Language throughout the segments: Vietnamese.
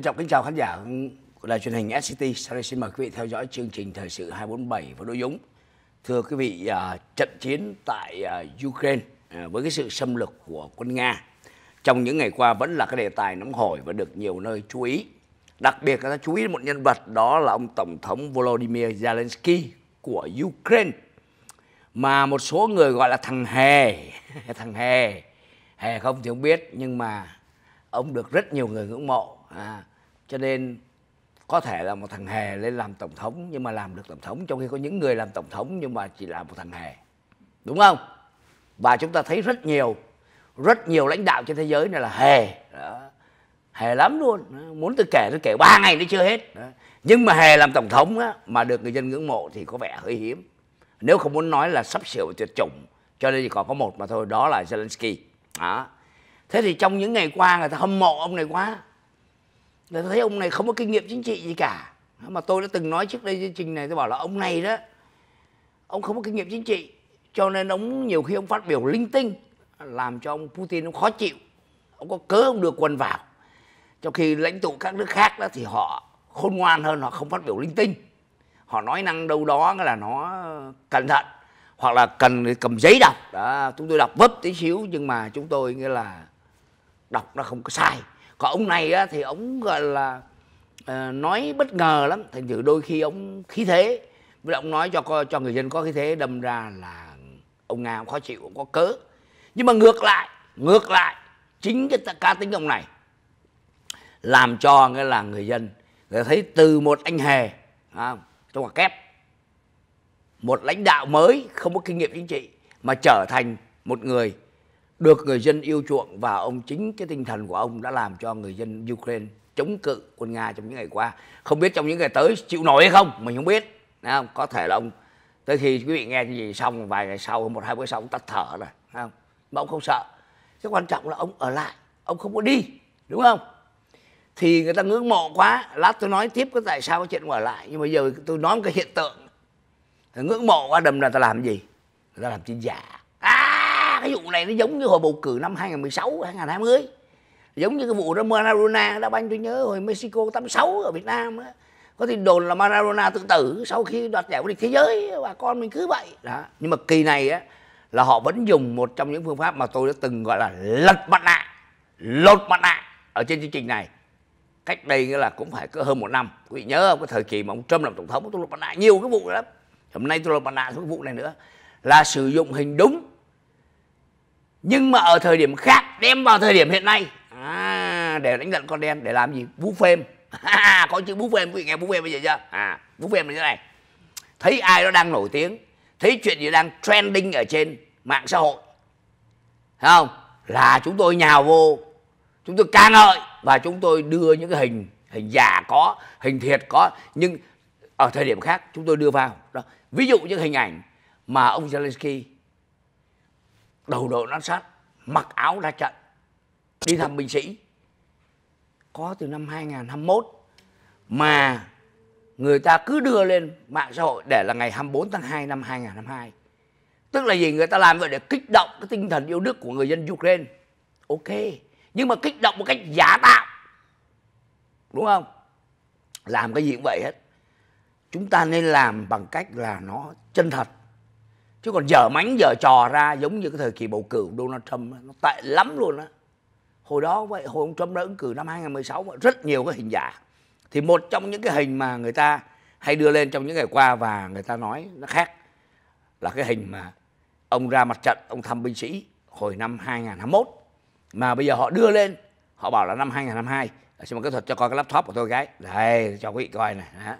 Trân trọng kính chào khán giả của đài truyền hình SCT. Sau đây xin mời quý vị theo dõi chương trình Thời sự 247 với Đỗ Dũng. Thưa quý vị, trận chiến tại Ukraine với cái sự xâm lược của quân Nga trong những ngày qua vẫn là cái đề tài nóng hổi và được nhiều nơi chú ý. Đặc biệt là chú ý một nhân vật, đó là ông Tổng thống Volodymyr Zelensky của Ukraine, mà một số người gọi là thằng Hề. Thằng Hề, Hề không thì không biết, nhưng mà ông được rất nhiều người ngưỡng mộ. Cho nên có thể là một thằng Hề lên làm Tổng thống nhưng mà làm được Tổng thống, trong khi có những người làm Tổng thống nhưng mà chỉ là một thằng Hề. Đúng không? Và chúng ta thấy rất nhiều lãnh đạo trên thế giới này là Hề. Đó. Hề lắm luôn. Muốn tôi kể 3 ngày nó chưa hết. Đó. Nhưng mà Hề làm Tổng thống đó, mà được người dân ngưỡng mộ thì có vẻ hơi hiếm. Nếu không muốn nói là sắp sửa tuyệt chủng, cho nên chỉ còn có một mà thôi, đó là Zelensky. Đó. Thế thì trong những ngày qua người ta hâm mộ ông này quá. Người ta thấy ông này không có kinh nghiệm chính trị gì cả. Mà tôi đã từng nói trước đây chương trình này, tôi bảo là ông này đó, ông không có kinh nghiệm chính trị, cho nên ông nhiều khi ông phát biểu linh tinh, làm cho ông Putin ông khó chịu. Ông có cớ ông đưa quân vào. Trong khi lãnh tụ các nước khác đó thì họ khôn ngoan hơn, họ không phát biểu linh tinh. Họ nói năng đâu đó là nó cẩn thận, hoặc là cần cầm giấy đọc. Đó, chúng tôi đọc vấp tí xíu nhưng mà chúng tôi nghĩa là đọc nó không có sai. Còn ông này á, thì ông gọi là nói bất ngờ lắm, thành thử đôi khi ông khí thế, với ông nói cho người dân có khí thế, đâm ra là ông Nga ông khó chịu, ông có cớ. Nhưng mà ngược lại chính cái cá tính ông này làm cho nghĩa là người dân người thấy từ một anh Hề trong quả kép, một lãnh đạo mới không có kinh nghiệm chính trị mà trở thành một người được người dân yêu chuộng, và ông chính cái tinh thần của ông đã làm cho người dân Ukraine chống cự quân Nga trong những ngày qua. Không biết trong những ngày tới chịu nổi hay không, mình không biết. Không? Có thể là ông, tới khi quý vị nghe gì xong vài ngày sau, một hai bữa sau ông tắt thở rồi. Không? Mà ông không sợ. Cái quan trọng là ông ở lại, ông không có đi. Đúng không? Thì người ta ngưỡng mộ quá. Lát tôi nói tiếp có tại sao cái chuyện ở lại. Nhưng mà giờ tôi nói một cái hiện tượng. Ngưỡng mộ quá đầm là ta làm gì? Người ta làm tin giả. Cái vụ này nó giống như hồi bầu cử năm 2016, 2020. Giống như cái vụ đó Maradona đã banh, tôi nhớ hồi Mexico 86 ở Việt Nam đó. Có tin đồn là Maradona tự tử sau khi đoạt giải vô địch thế giới, bà con mình cứ vậy. Đó. Nhưng mà kỳ này á, là họ vẫn dùng một trong những phương pháp mà tôi đã từng gọi là lột mặt nạ ở trên chương trình này. Cách đây nghĩa là cũng phải có hơn 1 năm. Quý vị nhớ không? Cái thời kỳ mà ông Trump làm Tổng thống, tôi lột mặt nạ nhiều cái vụ lắm. Hôm nay tôi lột mặt nạ cái vụ này nữa. Là sử dụng hình đúng, nhưng mà ở thời điểm khác đem vào thời điểm hiện nay để đánh giận con đen, để làm gì? Bú phêm. Có chữ bú phêm, quý vị nghe bú phêm bây giờ chưa? Bú phêm là như thế này. Thấy ai đó đang nổi tiếng, thấy chuyện gì đang trending ở trên mạng xã hội, thấy không? Là chúng tôi nhào vô, chúng tôi ca ngợi và chúng tôi đưa những cái hình giả có, hình thiệt có, nhưng ở thời điểm khác chúng tôi đưa vào. Đó. Ví dụ những hình ảnh mà ông Zelensky đầu đội nón sắt, mặc áo ra trận, đi thăm binh sĩ, có từ năm 2021 mà người ta cứ đưa lên mạng xã hội để là ngày 24 tháng 2 năm 2022. Tức là gì? Người ta làm vậy để kích động cái tinh thần yêu nước của người dân Ukraine. Ok, nhưng mà kích động một cách giả tạo. Đúng không? Làm cái gì cũng vậy hết. Chúng ta nên làm bằng cách là nó chân thật. Chứ còn dở mánh dở trò ra giống như cái thời kỳ bầu cử của Donald Trump, nó tệ lắm luôn á. Hồi đó vậy, hồi ông Trump đã ứng cử năm 2016, rất nhiều cái hình giả. Thì một trong những cái hình mà người ta hay đưa lên trong những ngày qua và người ta nói nó khác, là cái hình mà ông ra mặt trận, ông thăm binh sĩ hồi năm 2021. Mà bây giờ họ đưa lên, họ bảo là năm 2022. Xin mời kỹ thuật cho coi cái laptop của tôi cái. Đây, cho quý vị coi này. Đó.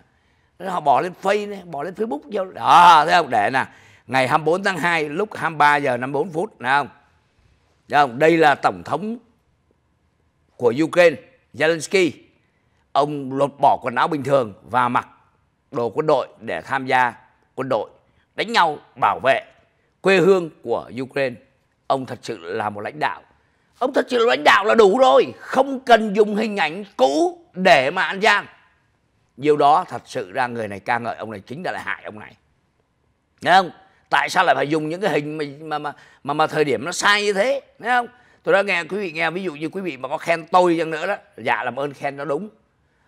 Họ bỏ lên Facebook này, bỏ lên Facebook. Đó, thấy không? Để nè. Ngày 24 tháng 2 lúc 23:54, đúng không? Đúng không? Đây là Tổng thống của Ukraine, Zelensky. Ông lột bỏ quần áo bình thường và mặc đồ quân đội để tham gia quân đội, đánh nhau bảo vệ quê hương của Ukraine. Ông thật sự là một lãnh đạo. Ông thật sự là lãnh đạo là đủ rồi. Không cần dùng hình ảnh cũ để mà ăn gian. Điều đó thật sự ra người này ca ngợi ông này chính là lại hại ông này. Nghe không? Tại sao lại phải dùng những cái hình mà thời điểm nó sai như thế, thấy không? Tôi đã nghe quý vị nghe, ví dụ như quý vị mà có khen tôi chăng nữa đó, dạ làm ơn khen nó đúng.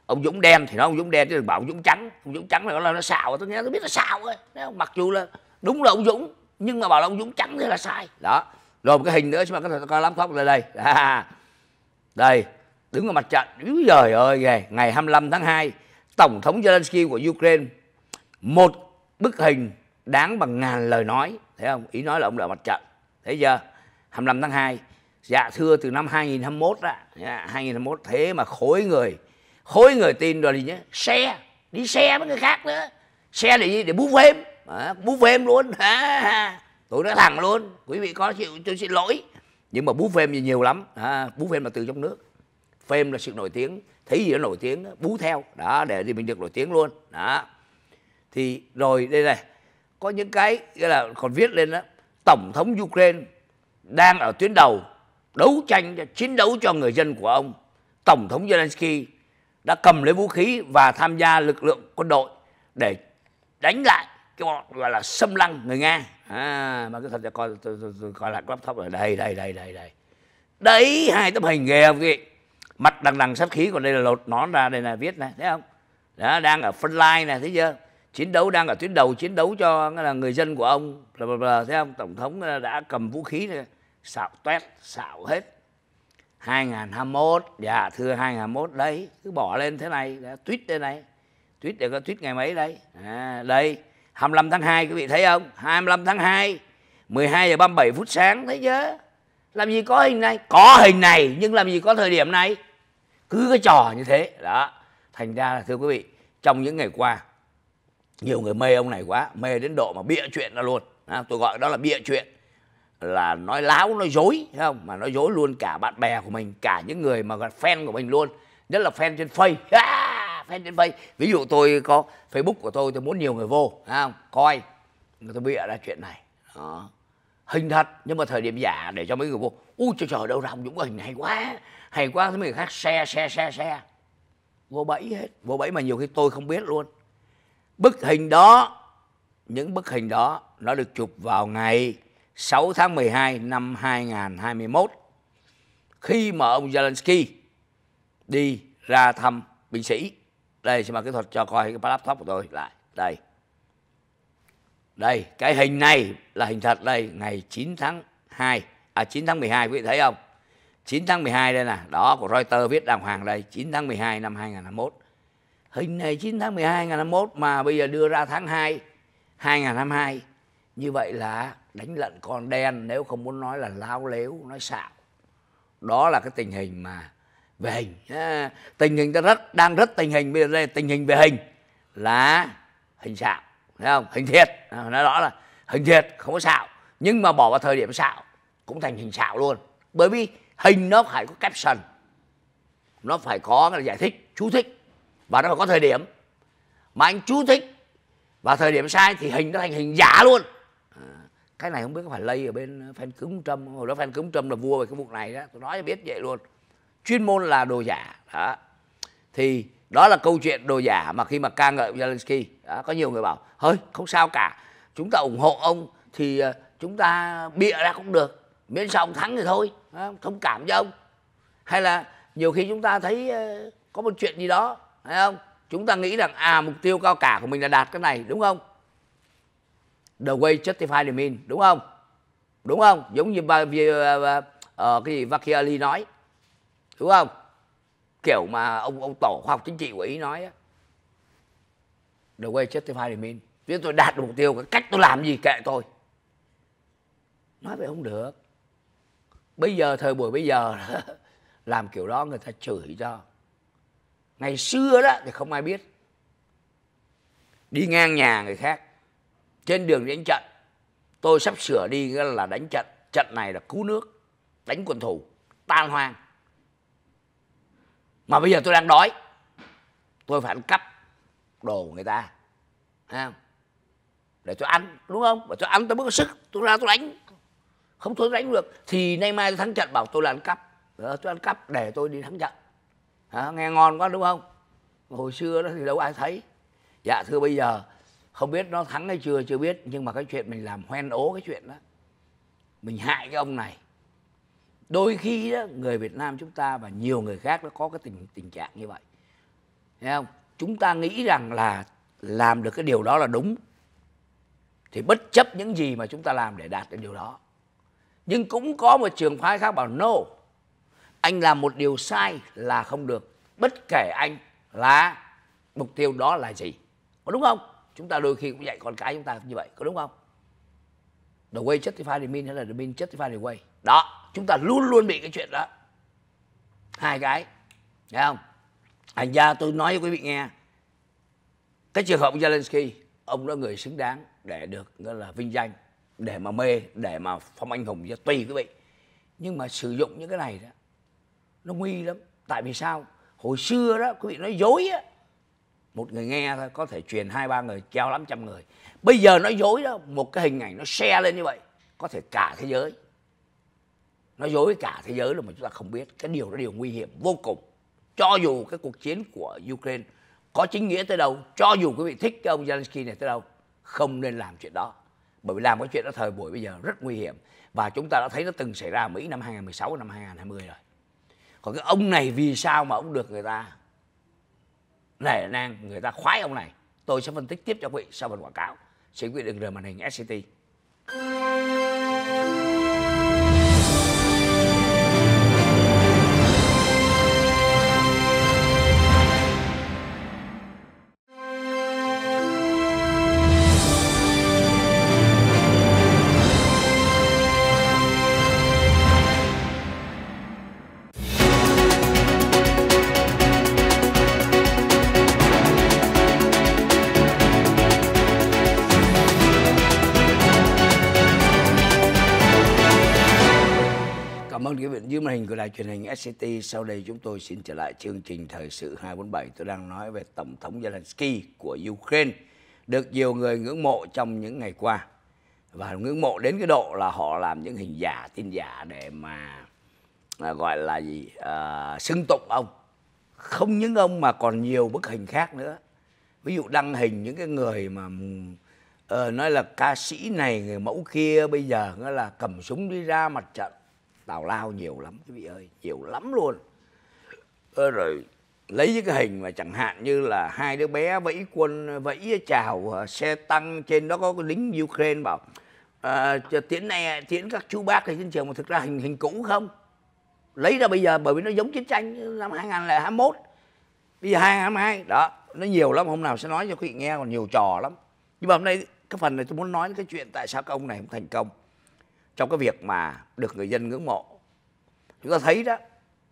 ông Dũng đen thì nói ông Dũng đen, chứ đừng bảo ông Dũng trắng là nó xạo, tôi nghe tôi biết nó xạo ấy. Mặc dù là đúng là ông Dũng, nhưng mà bảo là ông Dũng trắng thì là sai. Đó, rồi một cái hình nữa, các bạn coi laptop lên đây, đây, đứng ở mặt trận, trời ơi, ngày 25 tháng 2, Tổng thống Zelensky của Ukraine, một bức hình đáng bằng ngàn lời nói, thấy không? Ý nói là ông ở mặt trận, thấy chưa? 25 tháng 2, dạ thưa từ năm 2021 đó, 2021 thế mà khối người tin rồi gì nhé, xe, đi xe với người khác nữa, xe để gì? Để bú phêm luôn, tôi nói thẳng luôn, quý vị có chịu tôi xin lỗi, nhưng mà bú phêm thì nhiều lắm, bú phêm là từ trong nước, phêm là sự nổi tiếng, thấy gì nó nổi tiếng, bú theo, đó để thì mình được nổi tiếng luôn, đó. Thì rồi đây này, có những cái là còn viết lên đó, Tổng thống Ukraine đang ở tuyến đầu đấu tranh, chiến đấu cho người dân của ông. Tổng thống Zelensky đã cầm lấy vũ khí và tham gia lực lượng quân đội để đánh lại cái bọn gọi là xâm lăng người Nga. Mà cứ thật là coi lại laptop ở đây, hai tấm hình ghê không kìa, mặt đằng sát khí, còn đây là lột nón ra, đây là viết này, thấy không? Đó, đang ở phân lai này, thấy chưa? Chiến đấu, đang ở tuyến đầu chiến đấu cho người dân của ông, thấy không? Tổng thống đã cầm vũ khí này, xạo toét, xạo hết. 2021, dạ thưa 2021 đấy, cứ bỏ lên thế này, tweet đây này, tweet để có tweet ngày mấy đấy, đây 25 tháng 2 quý vị thấy không? 25 tháng 2, 12:37 sáng, thấy chứ? Làm gì có hình này, có hình này nhưng làm gì có thời điểm này, cứ cái trò như thế đó. Thành ra là thưa quý vị, trong những ngày qua nhiều người mê ông này quá, mê đến độ mà bịa chuyện ra luôn, tôi gọi đó là bịa chuyện, là nói láo, nói dối, thấy không? Mà nói dối luôn cả bạn bè của mình, cả những người mà gọi fan của mình luôn, nhất là fan trên Face, fan trên Face. Ví dụ tôi có Facebook của tôi muốn nhiều người vô, thấy không? Coi, tôi bịa ra chuyện này, đó. Hình thật nhưng mà thời điểm giả để cho mấy người vô, u trời đâu ra ông Dũng có hình hay quá, thấy mấy người khác share, vô bẫy hết, vô bẫy mà nhiều khi tôi không biết luôn. Bức hình đó, những bức hình đó nó được chụp vào ngày 6 tháng 12 năm 2021, khi mà ông Zelensky đi ra thăm binh sĩ. Đây, xin mời kỹ thuật cho coi cái laptop của tôi lại. Đây, đây cái hình này là hình thật đây, ngày 9 tháng 12, quý vị thấy không? 9 tháng 12 đây nè, đó của Reuters viết đàng hoàng đây, 9 tháng 12 năm 2021. Hình này 9 tháng 12 2021 mà bây giờ đưa ra tháng 2 2022, như vậy là đánh lận con đen, nếu không muốn nói là láo lếu, nói xạo. Đó là cái tình hình mà về hình. Tình hình đang rất tình hình, bây giờ đây tình hình về hình là hình xạo, thấy không? Hình thiệt, nói rõ là hình thiệt, không có xạo, nhưng mà bỏ vào thời điểm xạo cũng thành hình xạo luôn. Bởi vì hình nó phải có caption, nó phải có cái giải thích, chú thích, và nó phải có thời điểm. Mà anh chú thích và thời điểm sai thì hình nó thành hình giả luôn. Cái này không biết có phải lây ở bên fan cứng Trump, hồi đó fan cứng Trump là vua về cái vụ này đó, tôi nói biết vậy luôn. Chuyên môn là đồ giả đó. Thì đó là câu chuyện đồ giả mà khi mà ca ngợi Zelensky đó, có nhiều người bảo hơi không sao cả, chúng ta ủng hộ ông thì chúng ta bịa ra cũng được, miễn sao ông thắng thì thôi, thông cảm cho ông. Hay là nhiều khi chúng ta thấy có một chuyện gì đó, thấy không? Chúng ta nghĩ rằng mục tiêu cao cả của mình là đạt cái này, đúng không? The way justify the mean, đúng không? Đúng không? Giống như cái gì Vakhiali nói, đúng không? Kiểu mà ông tổ khoa học chính trị của Ý nói á, the way justify the mean. Nếu tôi đạt được mục tiêu, cái cách tôi làm gì kệ tôi. Nói vậy không được. Bây giờ thời buổi bây giờ làm kiểu đó người ta chửi cho. Ngày xưa đó thì không ai biết. Đi ngang nhà người khác, trên đường đánh trận, tôi sắp sửa đi là đánh trận, trận này là cứu nước, đánh quân thủ, tan hoang. Mà bây giờ tôi đang đói, tôi phải ăn cắp đồ người ta, thấy không? Để tôi ăn, đúng không? Để tôi ăn tôi mới có sức, tôi ra tôi đánh. Không tôi đánh được, thì nay mai tôi thắng trận bảo tôi là ăn cắp. Đó, tôi ăn cắp để tôi đi thắng trận. Nghe ngon quá đúng không? Hồi xưa đó thì đâu ai thấy. Dạ thưa bây giờ không biết nó thắng hay chưa biết, nhưng mà cái chuyện mình làm hoen ố cái chuyện đó, mình hại cái ông này. Đôi khi đó người Việt Nam chúng ta và nhiều người khác nó có cái tình trạng như vậy. không? Chúng ta nghĩ rằng là làm được cái điều đó là đúng thì bất chấp những gì mà chúng ta làm để đạt được điều đó. Nhưng cũng có một trường phái khác bảo no, anh làm một điều sai là không được, bất kể anh là mục tiêu đó là gì. Có đúng không? Chúng ta đôi khi cũng dạy con cái chúng ta như vậy, có đúng không? The way justify the mean hay là the mean justify the way. Đó, chúng ta luôn luôn bị cái chuyện đó. Hai cái, thấy không? Thành ra tôi nói với quý vị nghe, cái trường hợp Zelensky, ông đó người xứng đáng để được gọi là vinh danh, để mà mê, để mà phong anh hùng cho tùy quý vị. Nhưng mà sử dụng những cái này đó, nó nguy lắm. Tại vì sao? Hồi xưa đó, quý vị nói dối á, một người nghe thôi, có thể truyền 2-3 người, keo lắm trăm người. Bây giờ nói dối đó, một cái hình ảnh nó share lên như vậy, có thể cả thế giới. Nói dối cả thế giới là mà chúng ta không biết. Cái điều đó điều nguy hiểm vô cùng. Cho dù cái cuộc chiến của Ukraine có chính nghĩa tới đâu, cho dù quý vị thích cái ông Zelensky này tới đâu, không nên làm chuyện đó. Bởi vì làm cái chuyện đó thời buổi bây giờ rất nguy hiểm. Và chúng ta đã thấy nó từng xảy ra ở Mỹ năm 2016, năm 2020 rồi. Còn cái ông này vì sao mà ông được người ta nể nang, người ta khoái ông này, tôi sẽ phân tích tiếp cho quý vị sau phần quảng cáo. Xin quý vị đừng rời màn hình SCT. Truyền hình SCT, sau đây chúng tôi xin trở lại chương trình Thời sự 247. Tôi đang nói về Tổng thống Zelensky của Ukraine, được nhiều người ngưỡng mộ trong những ngày qua. Và ngưỡng mộ đến cái độ là họ làm những hình giả, tin giả để mà gọi là gì, xưng tụng ông. Không những ông mà còn nhiều bức hình khác nữa. Ví dụ đăng hình những cái người mà nói là ca sĩ này, người mẫu kia, bây giờ nó là cầm súng đi ra mặt trận. Tào lao nhiều lắm quý vị ơi, nhiều lắm luôn. Rồi lấy những cái hình mà chẳng hạn như là hai đứa bé vẫy quân, vẫy chào xe tăng, trên đó có lính Ukraine bảo tiễn các chú bác lên chiến trường, mà thực ra hình cũ không. Lấy ra bây giờ bởi vì nó giống chiến tranh năm 2021, bây giờ 2022, đó, nó nhiều lắm, hôm nào sẽ nói cho quý vị nghe, còn nhiều trò lắm. Nhưng mà hôm nay cái phần này tôi muốn nói cái chuyện tại sao các ông này không thành công trong cái việc mà được người dân ngưỡng mộ. Chúng ta thấy đó,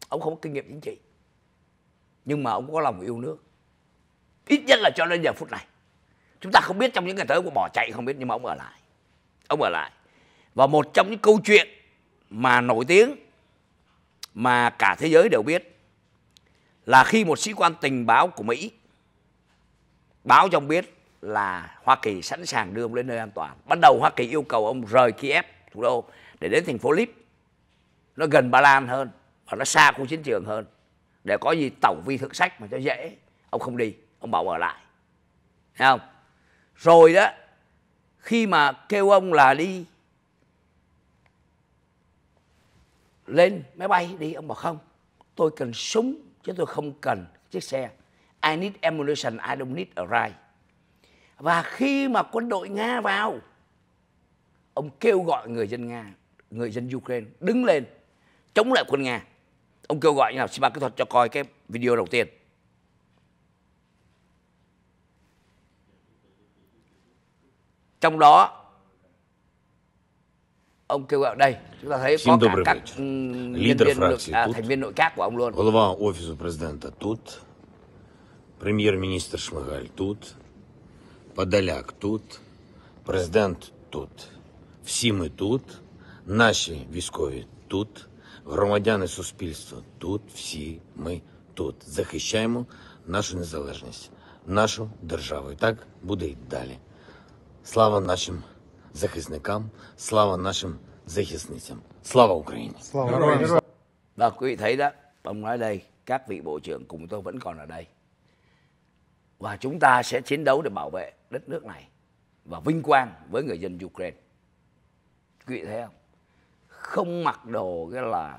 ông không có kinh nghiệm chính trị, nhưng mà ông có lòng yêu nước. Ít nhất là cho đến giờ phút này. Chúng ta không biết trong những ngày tới của bỏ chạy không biết, nhưng mà ông ở lại. Ông ở lại. Và một trong những câu chuyện mà nổi tiếng mà cả thế giới đều biết là khi một sĩ quan tình báo của Mỹ báo cho ông biết là Hoa Kỳ sẵn sàng đưa ông lên nơi an toàn. Ban đầu Hoa Kỳ yêu cầu ông rời Kiev, thủ đô, để đến thành phố Lviv, nó gần Ba Lan hơn và nó xa khu chiến trường hơn, để có gì tổng vi thượng sách mà cho dễ. Ông không đi, ông bảo ở lại, thấy không? Rồi đó, khi mà kêu ông là đi lên máy bay đi, ông bảo không, tôi cần súng chứ tôi không cần chiếc xe. I need ammunition, I don't need a ride. Và khi mà quân đội Nga vào, ông kêu gọi người dân Nga, người dân Ukraine đứng lên chống lại quân Nga. Ông kêu gọi như nào? Xin ban kỹ thuật cho coi cái video đầu tiên. Trong đó, ông kêu gọi đây, chúng ta thấy có cả các nhân viên, thành viên nội các của ông luôn. Голова офису президента тут, премьер-министр Шмигаль тут, Подоляк тут, президент тут. Всі ми тут, наші військові тут, громадяни суспільства тут, всі ми тут. Захищаємо нашу незалежність, нашу державу. І так буде й далі. Слава нашим захисникам, слава нашим захисницям. Слава Україні! Слава Україні! Đó, quý vị thấy đó, ông nói đây, các vị bộ trưởng cùng tôi vẫn còn ở đây. Và chúng ta sẽ chiến đấu để bảo vệ đất nước này và vinh quang với người dân Ukraine. Quý vị thấy không? Không mặc đồ cái là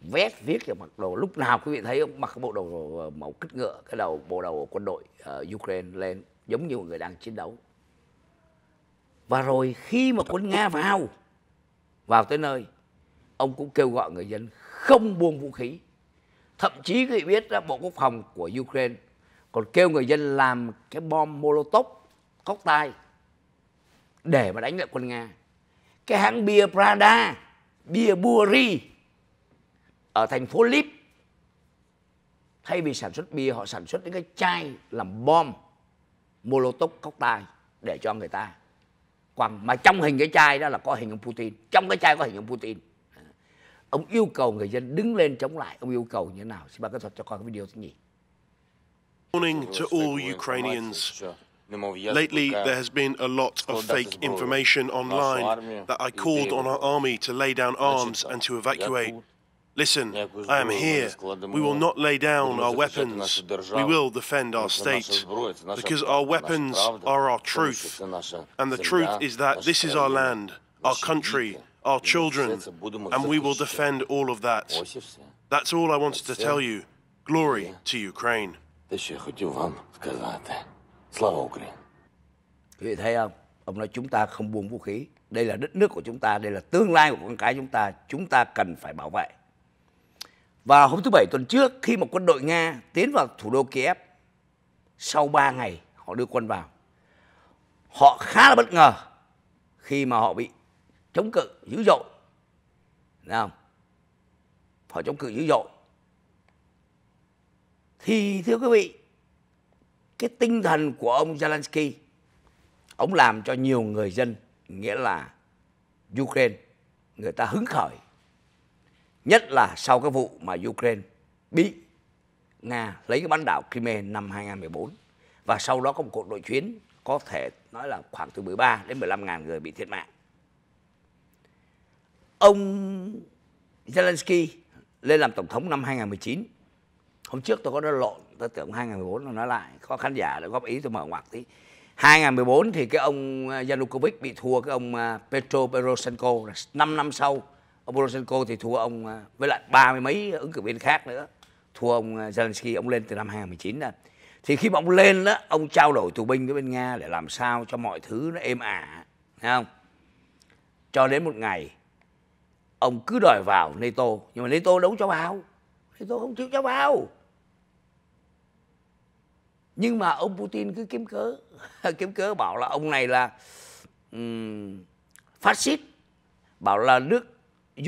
vét viết vào mặc đồ, lúc nào quý vị thấy ông mặc bộ đồ màu cứt ngựa, cái đầu bộ đầu quân đội Ukraine lên giống như một người đang chiến đấu. Và rồi khi mà quân Nga vào tới nơi, ông cũng kêu gọi người dân không buông vũ khí. Thậm chí quý vị biết đó, Bộ Quốc phòng của Ukraine còn kêu người dân làm cái bom Molotov cocktail để mà đánh lại quân Nga. Cái hãng bia Prada, bia Burberry ở thành phố Lip, thay vì sản xuất bia họ sản xuất những cái chai làm bom Molotov cocktail để cho người ta quăng. Mà trong hình cái chai đó là có hình ông Putin, trong cái chai có hình ông Putin. Ông yêu cầu người dân đứng lên chống lại. Ông yêu cầu như thế nào? Xin bà có thuật cho coi cái video thứ nhỉ. Morning to all Ukrainians. Lately, there has been a lot of fake information online that I called on our army to lay down arms and to evacuate. Listen, I am here. We will not lay down our weapons. We will defend our state, because our weapons are our truth. And the truth is that this is our land, our country, our children, and we will defend all of that. That's all I wanted to tell you. Glory to Ukraine. Quý vị thấy không? Ông nói chúng ta không buông vũ khí. Đây là đất nước của chúng ta, đây là tương lai của con cái chúng ta cần phải bảo vệ. Và hôm thứ Bảy tuần trước, khi mà quân đội Nga tiến vào thủ đô Kiev, sau 3 ngày họ đưa quân vào, họ khá là bất ngờ khi mà họ bị chống cự dữ dội. Đấy không? Họ chống cự dữ dội. Thì thưa quý vị, cái tinh thần của ông Zelensky, ông làm cho nhiều người dân, nghĩa là Ukraine, người ta hứng khởi. Nhất là sau cái vụ mà Ukraine bị Nga lấy cái bán đảo Crimea năm 2014. Và sau đó có một cuộc nội chiến có thể nói là khoảng từ 13 đến 15.000 người bị thiệt mạng. Ông Zelensky lên làm tổng thống năm 2019. Hôm trước tôi có nói lộn, tôi tưởng 2014 nó nói lại. Có khán giả đã góp ý tôi mở ngoặc tí. 2014 thì cái ông Yanukovych bị thua cái ông Petro Poroshenko. 5 năm sau, ông Poroshenko thì thua ông với lại 30 mấy ứng cử viên khác nữa. Thua ông Zelensky, ông lên từ năm 2019 đó. Thì khi mà ông lên đó, ông trao đổi tù binh với bên Nga để làm sao cho mọi thứ nó êm ả, thấy không? Cho đến một ngày, ông cứ đòi vào NATO, nhưng mà NATO đâu cho vào. NATO không chịu cho vào. Nhưng mà ông Putin cứ kiếm cớ bảo là ông này là phát xít, bảo là nước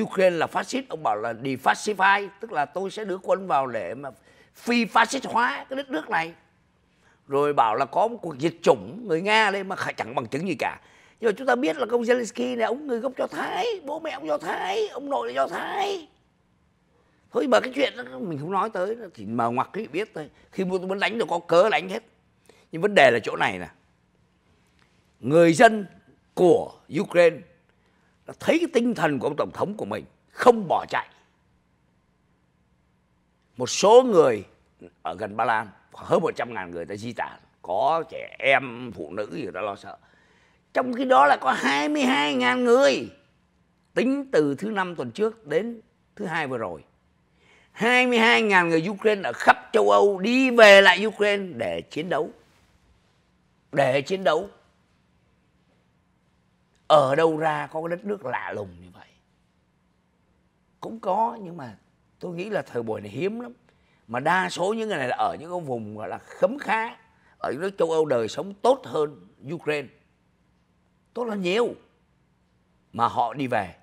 Ukraine là phát xít, ông bảo là defascify, tức là tôi sẽ đưa quân vào để mà phi phát xít hóa cái đất nước này. Rồi bảo là có một cuộc diệt chủng người Nga đây mà chẳng bằng chứng gì cả. Nhưng mà chúng ta biết là ông Zelensky này, ông người gốc Do Thái, bố mẹ ông Do Thái, ông nội là Do Thái. Thôi mà cái chuyện đó mình không nói tới, thì mờ ngoặc thì biết thôi. Khi tôi muốn đánh thì có cớ đánh hết. Nhưng vấn đề là chỗ này nè. Người dân của Ukraine thấy cái tinh thần của ông tổng thống của mình, không bỏ chạy. Một số người ở gần Ba Lan, hơn 100.000 người đã di tản, có trẻ em, phụ nữ gì đó lo sợ. Trong khi đó là có 22.000 người tính từ thứ Năm tuần trước đến thứ Hai vừa rồi. 22.000 người Ukraine ở khắp châu Âu đi về lại Ukraine để chiến đấu. Để chiến đấu. Ở đâu ra có cái đất nước lạ lùng như vậy? Cũng có, nhưng mà tôi nghĩ là thời buổi này hiếm lắm. Mà đa số những người này là ở những cái vùng gọi là khấm khá, ở những nước châu Âu đời sống tốt hơn Ukraine. Tốt hơn nhiều. Mà họ đi về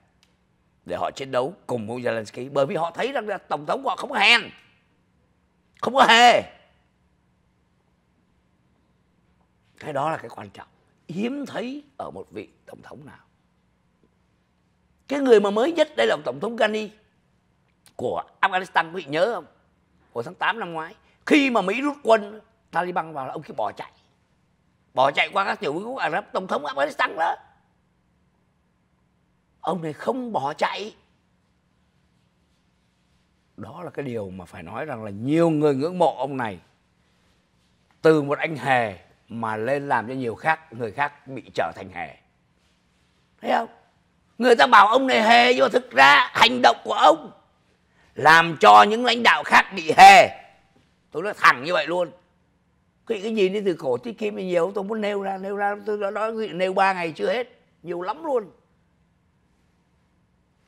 để họ chiến đấu cùng ông Zelensky, bởi vì họ thấy rằng là tổng thống họ không hèn, không có hề. Cái đó là cái quan trọng, hiếm thấy ở một vị tổng thống nào. Cái người mà mới nhất đây là tổng thống Ghani của Afghanistan, quý vị nhớ không? Hồi tháng 8 năm ngoái, khi mà Mỹ rút quân Taliban vào là ông kia bỏ chạy qua các tiểu vương quốc Ả Rập, tổng thống Afghanistan đó. Ông này không bỏ chạy. Đó là cái điều mà phải nói rằng là nhiều người ngưỡng mộ ông này. Từ một anh hề mà lên làm cho nhiều người khác bị trở thành hề. Thấy không? Người ta bảo ông này hề, nhưng mà thực ra hành động của ông làm cho những lãnh đạo khác bị hề. Tôi nói thẳng như vậy luôn. Cái gì đi từ cổ tiết kiệm thì nhiều, tôi muốn nêu ra tôi đã nói nêu 3 ngày chưa hết, nhiều lắm luôn.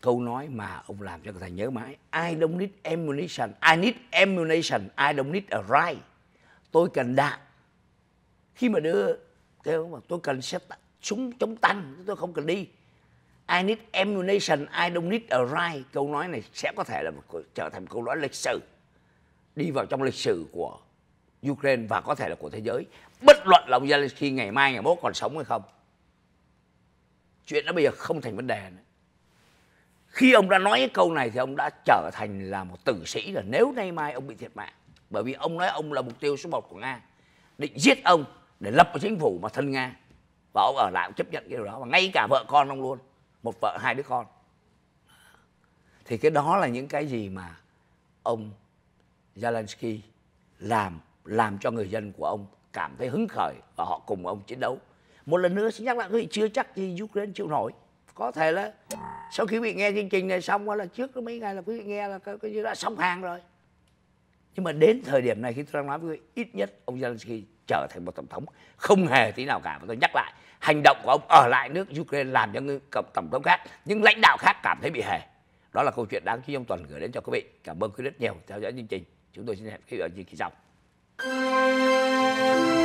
Câu nói mà ông làm cho thầy nhớ mãi. I don't need ammunition, I need ammunition, I don't need a right. Tôi cần đạn. Khi mà đưa tôi cần xe súng chống tăng, tôi không cần đi. I need ammunition, I don't need a right. Câu nói này sẽ có thể là trở thành một câu nói lịch sử, đi vào trong lịch sử của Ukraine và có thể là của thế giới. Bất luận là ông Zelensky ngày mai, ngày mốt còn sống hay không. Chuyện đó bây giờ không thành vấn đề nữa. Khi ông đã nói cái câu này thì ông đã trở thành là một tử sĩ, là nếu nay mai ông bị thiệt mạng. Bởi vì ông nói ông là mục tiêu số 1 của Nga, định giết ông để lập một chính phủ mà thân Nga. Và ông ở lại ông chấp nhận cái điều đó, và ngay cả vợ con ông luôn, một vợ hai đứa con. Thì cái đó là những cái gì mà ông Zelensky làm cho người dân của ông cảm thấy hứng khởi và họ cùng ông chiến đấu. Một lần nữa xin nhắc lại quý vị, chưa chắc gì Ukraine chịu nổi. Có thể là sau khi bị nghe chương trình này xong là trước mấy ngày là quý vị nghe là cái gì đã xong hàng rồi. Nhưng mà đến thời điểm này khi tôi đang nói với quý vị, ít nhất ông Zelensky trở thành một tổng thống không hề tí nào cả. Và tôi nhắc lại, hành động của ông ở lại nước Ukraine làm cho những tổng thống khác, những lãnh đạo khác cảm thấy bị hề. Đó là câu chuyện đáng chú ý trong tuần gửi đến cho quý vị. Cảm ơn quý vị rất nhiều theo dõi chương trình. Chúng tôi xin hẹn quý vị ở chương trình sau.